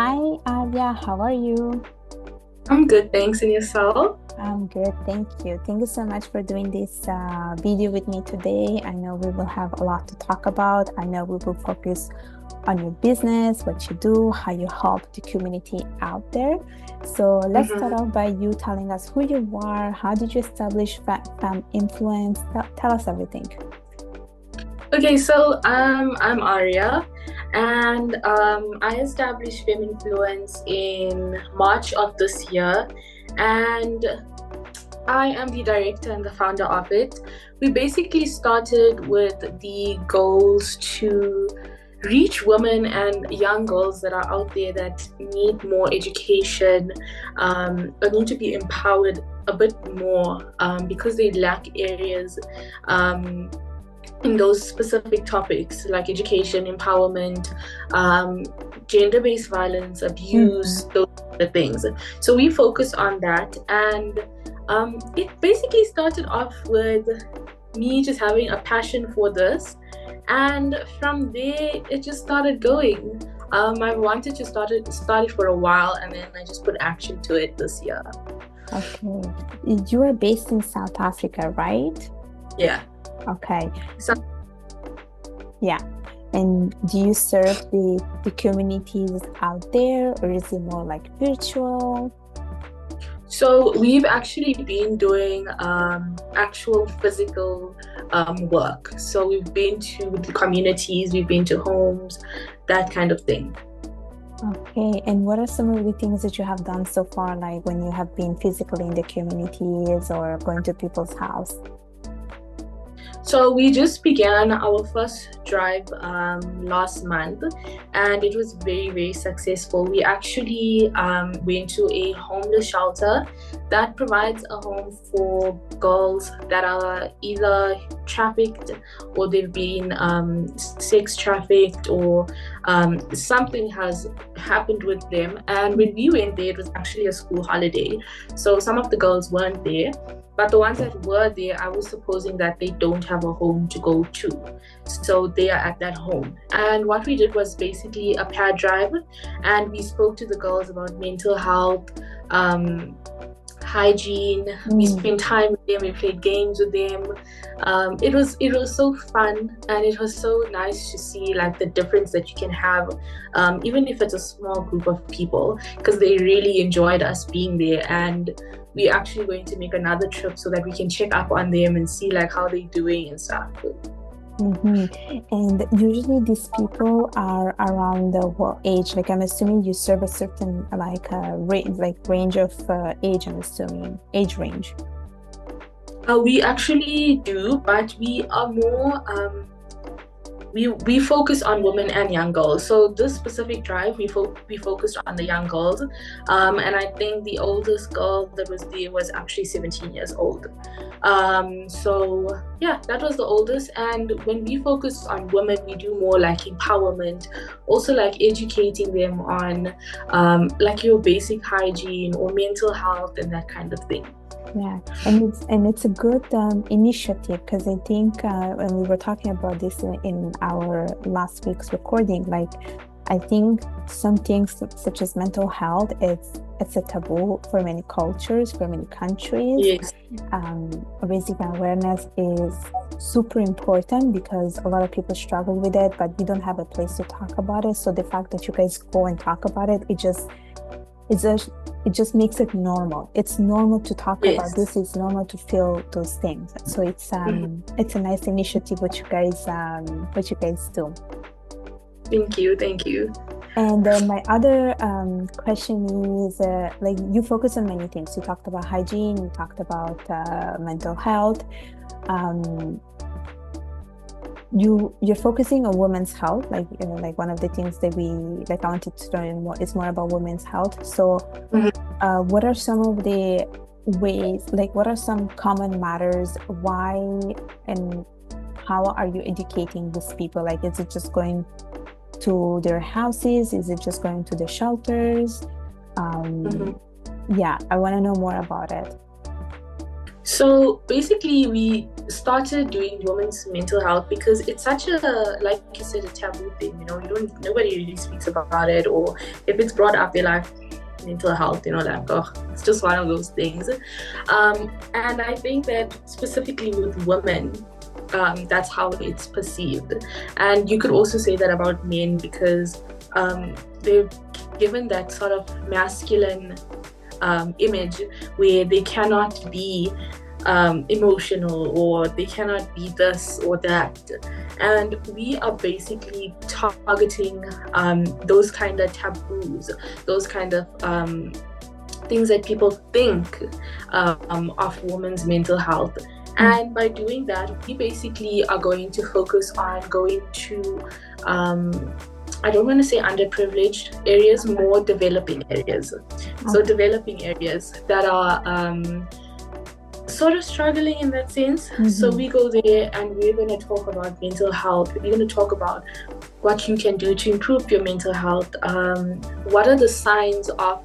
Hi, Aria, how are you? I'm good, thanks. And yourself? I'm good, thank you. Thank you so much for doing this video with me today. I know we will have a lot to talk about. I know we will focus on your business, what you do, how you help the community out there. So let's start off by you telling us who you are, how did you establish Femme Influence? Tell us everything. Okay, so I'm Aria, and I established Femme Influence in March of this year, and I am the director and the founder of it. We basically started with the goals to reach women and young girls that are out there that need more education or need to be empowered a bit more because they lack areas in those specific topics like education, empowerment, gender-based violence, abuse, those kind of things. So we focus on that, and it basically started off with me just having a passion for this, and from there it just started going. I wanted to start it for a while, and then I just put action to it this year. Okay, you are based in South Africa, right? Yeah. Okay. So, yeah. And do you serve the communities out there, or is it more like virtual? So we've actually been doing actual physical work. So we've been to the communities, we've been to homes, that kind of thing. Okay. And what are some of the things that you have done so far, like when you have been physically in the communities or going to people's house? So we just began our first drive last month, and it was very, very successful. We actually went to a homeless shelter that provides a home for girls that are either trafficked or they've been sex trafficked, or something has happened with them. And when we went there, it was actually a school holiday. So some of the girls weren't there. But the ones that were there, I was supposing that they don't have a home to go to. So they are at that home. And what we did was basically a pair drive, and we spoke to the girls about mental health, hygiene. We spent time with them, we played games with them. It was so fun, and it was so nice to see like the difference that you can have, even if it's a small group of people, because they really enjoyed us being there. And we're actually going to make another trip so that we can check up on them and see like how they're doing and stuff. And usually these people are around what age? Like I'm assuming you serve a certain like range of age. I'm assuming age range. We actually do, but we are more. We focus on women and young girls. So this specific drive, we focused on the young girls, and I think the oldest girl that was there was actually 17 years old. So yeah, that was the oldest. And when we focus on women, we do more like empowerment, also like educating them on like your basic hygiene or mental health and that kind of thing. Yeah, and it's a good initiative, because I think when we were talking about this in our last week's recording, like I think some things such as mental health, it's a taboo for many cultures, for many countries. Yes. Raising awareness is super important because a lot of people struggle with it, but we don't have a place to talk about it. So the fact that you guys go and talk about it, it just makes it normal. It's normal to talk about this. It's normal to feel those things. So it's a nice initiative what you guys do. Thank you. And my other question is like you focus on many things. You talked about hygiene. You talked about mental health. You're focusing on women's health, like you know, like one of the things that we like I wanted to learn more is more about women's health. So what are some of the ways, like what are some common matters, why and how are you educating these people? Like is it just going to their houses, is it just going to the shelters? Yeah, I want to know more about it. So basically, we started doing women's mental health because it's such a, like you said, a taboo thing. You know, nobody really speaks about it, or if it's brought up, you're like, mental health, you know, like, oh, it's just one of those things. And I think that specifically with women, that's how it's perceived. And you could also say that about men, because they're given that sort of masculine image where they cannot be emotional, or they cannot be this or that, and we are basically targeting those kind of taboos, those kind of things that people think of women's mental health. And by doing that, we basically are going to focus on going to I don't want to say underprivileged areas, more developing areas. So developing areas that are sort of struggling in that sense. So we go there and we're going to talk about mental health. We're going to talk about what you can do to improve your mental health. What are the signs of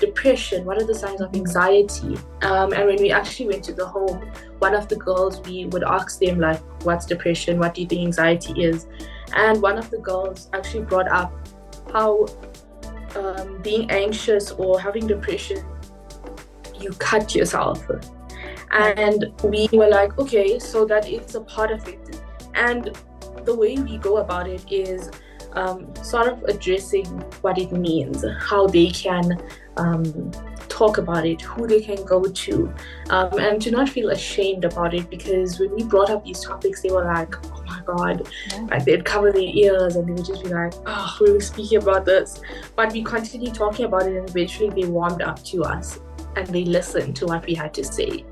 depression? What are the signs of anxiety? And when we actually went to the home, one of the girls, we would ask them, like, what's depression? What do you think anxiety is? And one of the girls actually brought up how being anxious or having depression, you cut yourself. And we were like, okay, so that is a part of it. And the way we go about it is sort of addressing what it means, how they can talk about it, who they can go to, and to not feel ashamed about it, because when we brought up these topics, they were like, oh my God, like they'd cover their ears and they would just be like, oh, we were speaking about this. But we continued talking about it, and eventually they warmed up to us and they listened to what we had to say.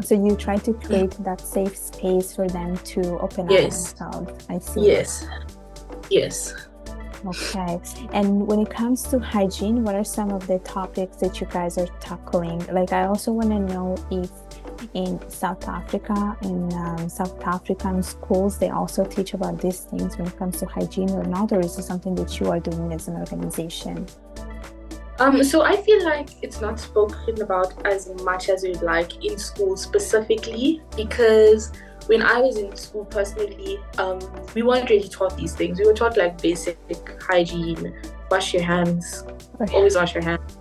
So you try to create that safe space for them to open up themselves. I see. Yes. Okay. And when it comes to hygiene, what are some of the topics that you guys are tackling? Like, I also want to know if in South Africa, in schools, they also teach about these things when it comes to hygiene or not, or is it something that you are doing as an organization? So I feel like it's not spoken about as much as we'd like in school specifically, because when I was in school personally, we weren't really taught these things. We were taught like basic hygiene, wash your hands, always wash your hands.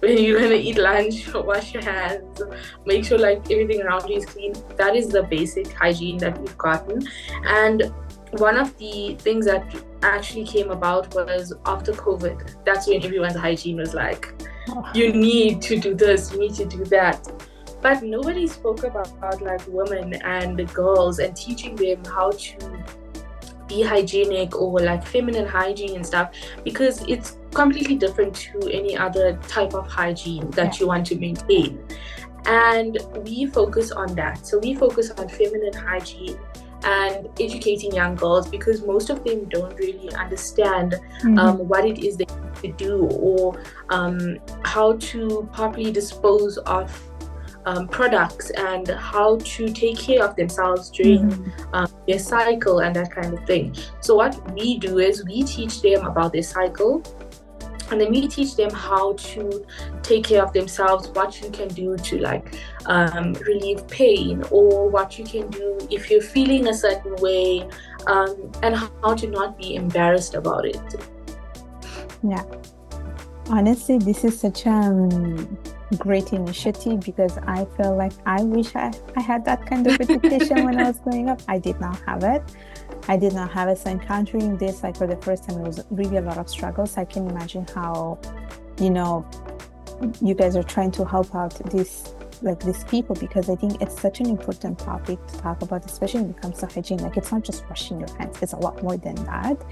When you're gonna eat lunch, wash your hands, make sure like everything around you is clean. That is the basic hygiene that we've gotten. And one of the things that actually came about was after COVID. That's when everyone's hygiene was like, you need to do this, you need to do that. But nobody spoke about like women and the girls and teaching them how to be hygienic, or like feminine hygiene and stuff, because it's completely different to any other type of hygiene that you want to maintain. And we focus on that. So we focus on feminine hygiene and educating young girls, because most of them don't really understand what it is they need to do, or how to properly dispose of products, and how to take care of themselves during their cycle and that kind of thing. So what we do is we teach them about their cycle, and then we teach them how to take care of themselves, what you can do to like relieve pain, or what you can do if you're feeling a certain way, and how to not be embarrassed about it. Yeah. Honestly, this is such a great initiative, because I feel like I wish I had that kind of education when I was growing up. I did not have it. So encountering this like for the first time, it was really a lot of struggles. I can imagine how, you know, you guys are trying to help out these people, because I think it's such an important topic to talk about, especially when it comes to hygiene. Like, it's not just washing your hands, it's a lot more than that.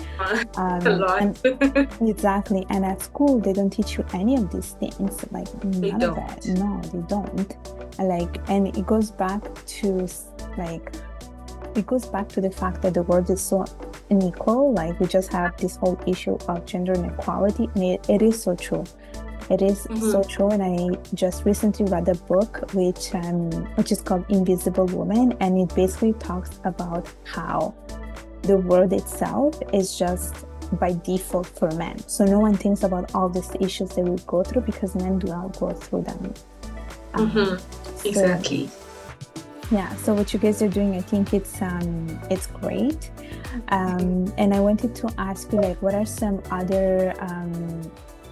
A lot. Exactly. And at school, they don't teach you any of these things. Like, none of it. No, they don't. Like, and it goes back to like, it goes back to the fact that the world is so unequal. Like, we just have this whole issue of gender inequality, and it is so true. It is so true. And I just recently read a book which is called Invisible Woman, and it basically talks about how the world itself is just by default for men. So no one thinks about all these issues that we go through, because men do not go through them. Exactly. Yeah, so what you guys are doing, I think it's great. And I wanted to ask you, like, what are some other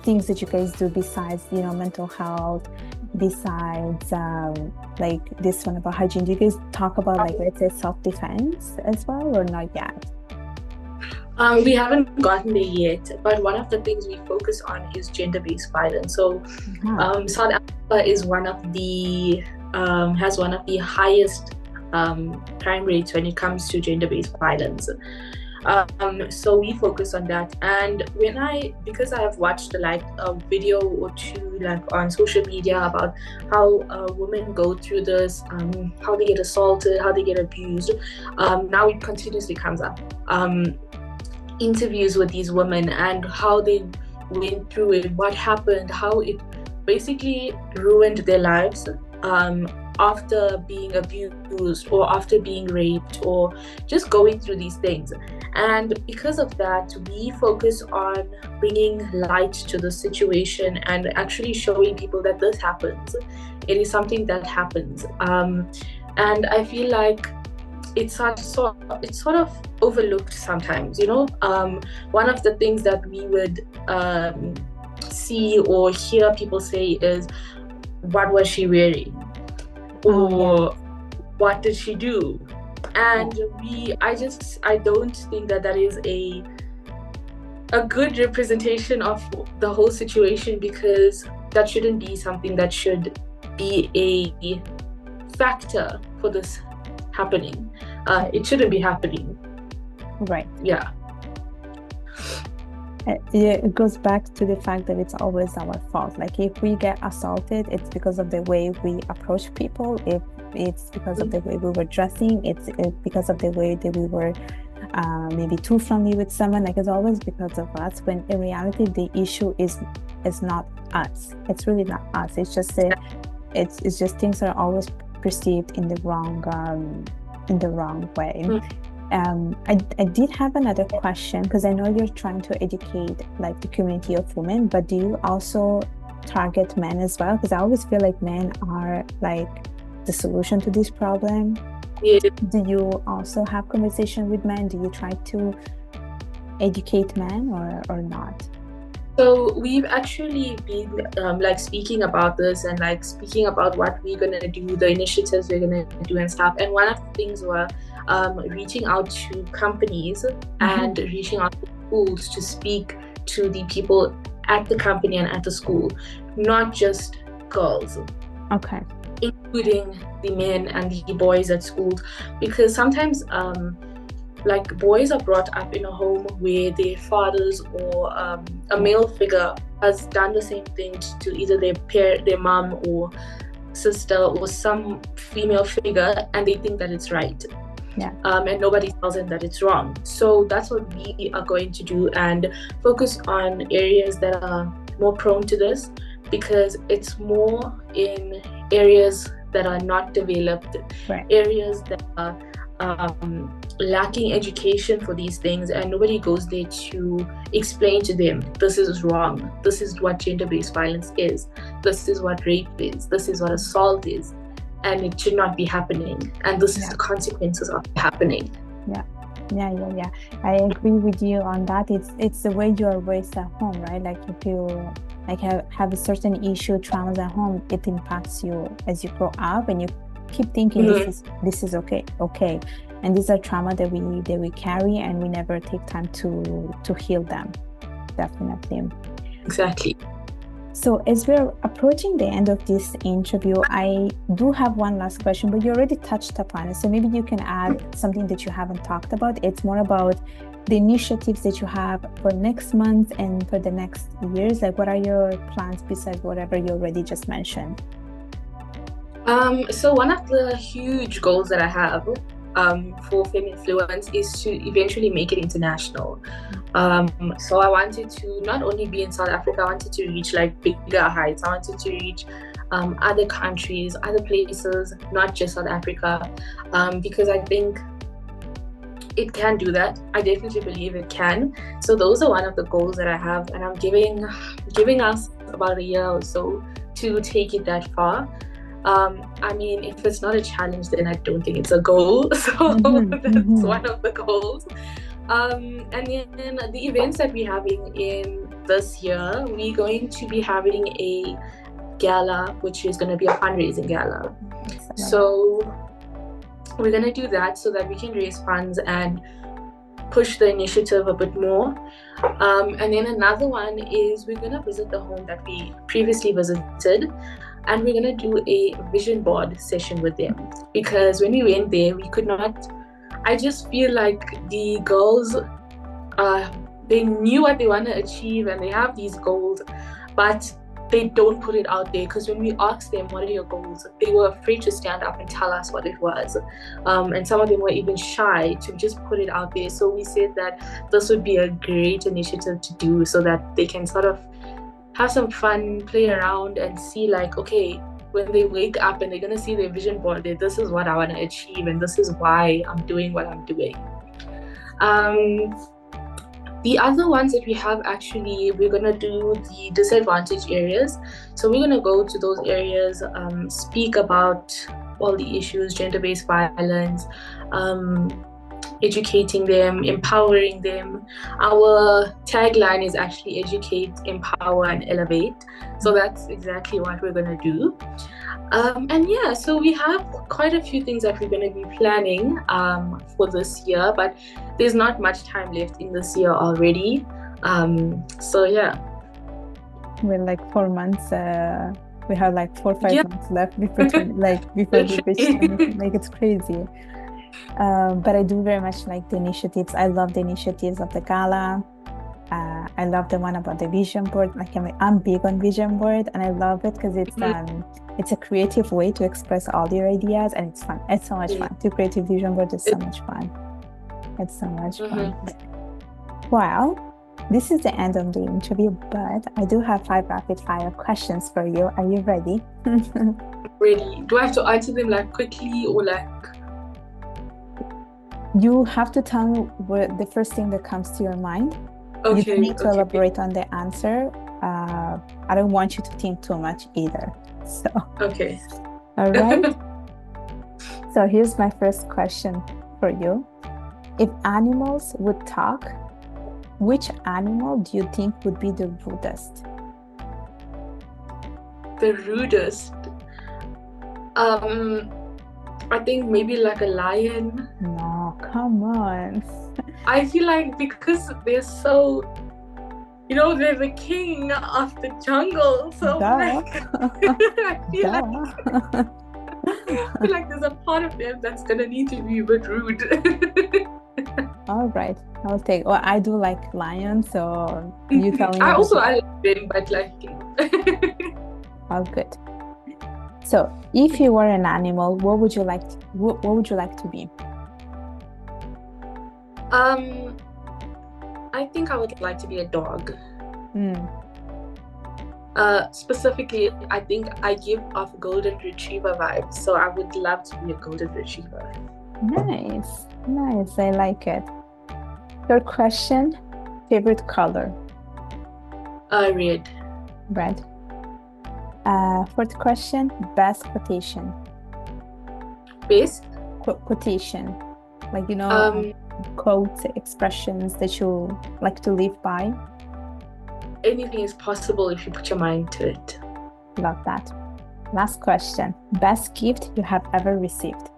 things that you guys do besides, you know, mental health, besides like this one about hygiene? Do you guys talk about, like, let's say self-defense as well, or not yet? We haven't gotten there yet, but one of the things we focus on is gender-based violence. So South Africa is one of the has one of the highest crime rates when it comes to gender-based violence. So we focus on that, and when because I have watched like a video or two like on social media about how women go through this, how they get assaulted, how they get abused, now it continuously comes up, interviews with these women and how they went through it, what happened, how it basically ruined their lives after being abused or after being raped or just going through these things. And because of that, we focus on bringing light to the situation and actually showing people that this happens. It is something that happens. And I feel like it's sort of overlooked sometimes, you know. One of the things that we would see or hear people say is, what was she wearing? Or what did she do? And I don't think that that is a good representation of the whole situation, because that shouldn't be something that should be a factor for this happening. It shouldn't be happening. Right. Yeah. It goes back to the fact that it's always our fault. Like, if we get assaulted, it's because of the way we approach people. If it's because of the way we were dressing, it's because of the way that we were maybe too friendly with someone. Like, it's always because of us, when in reality the issue is not us. It's really not us. It's just it's just things are always perceived in the wrong way. I did have another question, because I know you're trying to educate like the community of women, but do you also target men as well? Because I always feel like men are like the solution to this problem. Yeah. Do you also have conversation with men? Do you try to educate men or not? So we've actually been like speaking about this and like speaking about what we're going to do, the initiatives we're going to do and stuff. And one of the things were reaching out to companies and reaching out to schools to speak to the people at the company and at the school, not just girls. Okay. Including the men and the boys at school, because sometimes like boys are brought up in a home where their fathers or a male figure has done the same thing to either their mom or sister or some female figure, and they think that it's right. Yeah. And nobody tells them that it's wrong. So that's what we are going to do, and focus on areas that are more prone to this, because it's more in areas that are not developed, right. Areas that are lacking education for these things, and nobody goes there to explain to them, this is wrong, this is what gender-based violence is, this is what rape is, this is what assault is, and it should not be happening, and this is the consequences of happening. Yeah. I agree with you on that. It's the way you are raised at home, right? Like, if you like have a certain issue, traumas at home, it impacts you as you grow up, and you keep thinking this is okay, and these are trauma that we carry, and we never take time to heal them. Definitely. Exactly. So as we're approaching the end of this interview, I do have one last question, but you already touched upon it, so maybe you can add something that you haven't talked about. It's more about the initiatives that you have for next month and for the next years. Like, what are your plans besides whatever you already just mentioned? So one of the huge goals that I have for Femme Influence is to eventually make it international. So I wanted to not only be in South Africa, I wanted to reach like bigger heights. I wanted to reach other countries, other places, not just South Africa, because I think it can do that. I definitely believe it can. So those are one of the goals that I have, and I'm giving us about a year or so to take it that far. I mean, if it's not a challenge, then I don't think it's a goal. So that's one of the goals. And then the events that we're having in this year, we're going to be having a gala, which is going to be a fundraising gala. So we're going to do that so that we can raise funds and push the initiative a bit more. And then another one is we're going to visit the home that we previously visited, and we're going to do a vision board session with them, because when we went there, we could not, I just feel like the girls, they knew what they want to achieve and they have these goals, but they don't put it out there, because when we asked them, what are your goals, they were afraid to stand up and tell us what it was. And some of them were even shy to just put it out there. So we said that this would be a great initiative to do, so that they can sort of have some fun, play around, and see like, okay, when they wake up and they're going to see their vision board, this is what I want to achieve and this is why I'm doing what I'm doing. The other ones that we have, actually, we're going to do the disadvantaged areas. So we're going to go to those areas, speak about all the issues, gender-based violence, educating them, empowering them. Our tagline is actually educate, empower, and elevate. So that's exactly what we're going to do. And yeah, so we have quite a few things that we're going to be planning for this year, but there's not much time left in this year already. So yeah, we're like 4 months, we have like 4 or 5 months left before we finish. Like, it's crazy. But I do very much like the initiatives. I love the initiatives of the gala. I love the one about the vision board. Like, I'm big on vision board, and I love it because it's a creative way to express all your ideas, and it's fun. It's so much fun. To create a vision board is so much fun. It's so much fun. Wow. This is the end of the interview, but I do have 5 rapid fire questions for you. Are you ready? Ready. Do I have to answer them like quickly or like? You have to tell me what the first thing that comes to your mind. Okay, you need to elaborate on the answer. I don't want you to think too much either. So okay. All right. So here's my first question for you. If animals would talk, which animal do you think would be the rudest? The rudest? I think maybe like a lion. No, come on. I feel like because they're so, they're the king of the jungle. So like, I feel like there's a part of them that's going to need to be a bit rude. All right. I'll take, well, I do like lions, so you tell me. I like them, but like. All good. So, if you were an animal, what would you like to be? I think I would like to be a dog. Specifically, I think I give off golden retriever vibes, so I would love to be a golden retriever. Nice, nice. I like it. Third question: favorite color? Red. Red. Fourth question, best quotation. Best? Quotation. Like, quotes, expressions that you like to live by. Anything is possible if you put your mind to it. Love that. Last question, best gift you have ever received?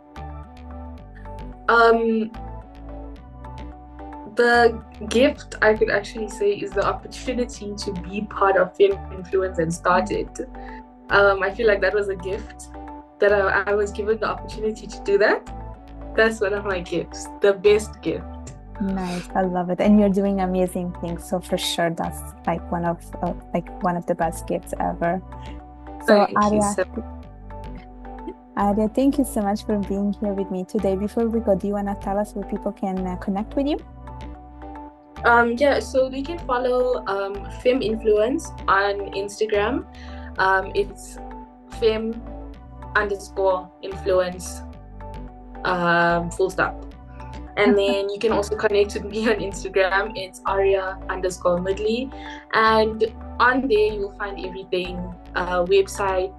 The gift I could actually say is the opportunity to be part of Femme Influence and start it. I feel like that was a gift that I was given the opportunity to do that. That's one of my gifts, the best gift. Nice, I love it, and you're doing amazing things. So for sure, that's like one of the best gifts ever. So Aria, thank you so much for being here with me today. Before we go, do you want to tell us where people can connect with you? Yeah, so they can follow Femme Influence on Instagram. It's Femme_influence, full stop. And then you can also connect with me on Instagram. It's Aria_Moodley. And on there, you'll find everything, website,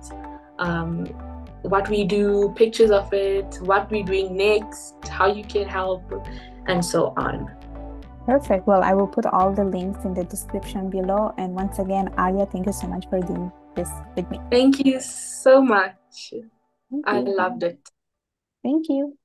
what we do, pictures of it, what we're doing next, how you can help, and so on. Perfect. Well, I will put all the links in the description below. And once again, Aria, thank you so much for doing this with me. Thank you so much. I loved it. Thank you.